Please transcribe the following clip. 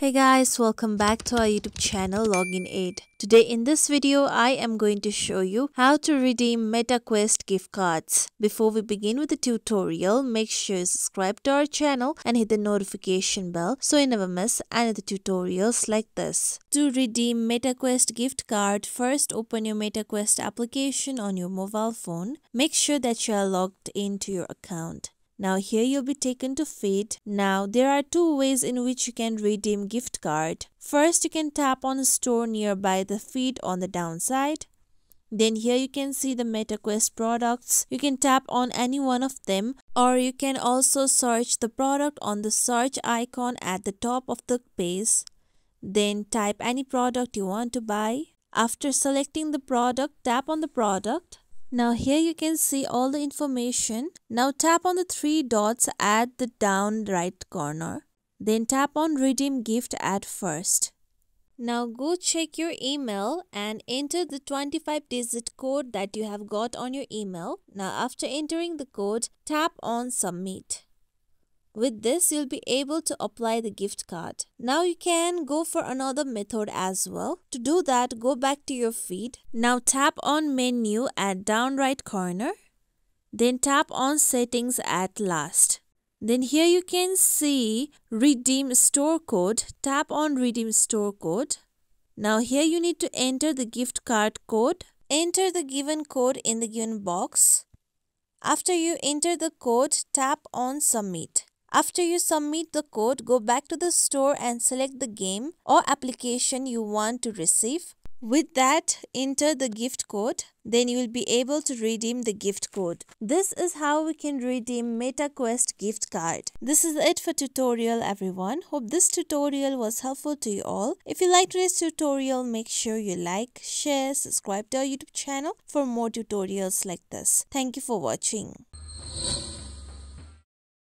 Hey guys, welcome back to our YouTube channel LoginAid. Today in this video, I am going to show you how to redeem Meta Quest gift cards. Before we begin with the tutorial, make sure you subscribe to our channel and hit the notification bell so you never miss any of the tutorials like this. To redeem Meta Quest gift card, first open your Meta Quest application on your mobile phone. Make sure that you are logged into your account. Now here you'll be taken to feed. Now there are two ways in which you can redeem gift card. First, you can tap on store nearby the feed on the downside. Then here you can see the Meta Quest products. You can tap on any one of them, or you can also search the product on the search icon at the top of the page. Then type any product you want to buy. After selecting the product, tap on the product. Now here you can see all the information. Now tap on the three dots at the down right corner. Then tap on redeem gift at first. Now go check your email and enter the 25-digit code that you have got on your email. Now after entering the code, tap on submit. With this, you'll be able to apply the gift card. Now you can go for another method as well. To do that, go back to your feed. Now tap on menu at down right corner. Then tap on settings at last. Then here you can see redeem store code. Tap on redeem store code. Now here you need to enter the gift card code. Enter the given code in the given box. After you enter the code, tap on submit. After you submit the code, go back to the store and select the game or application you want to receive. With that, enter the gift code. Then you will be able to redeem the gift code. This is how we can redeem Meta Quest gift card. This is it for tutorial everyone. Hope this tutorial was helpful to you all. If you liked today's tutorial, make sure you like, share, subscribe to our YouTube channel for more tutorials like this. Thank you for watching.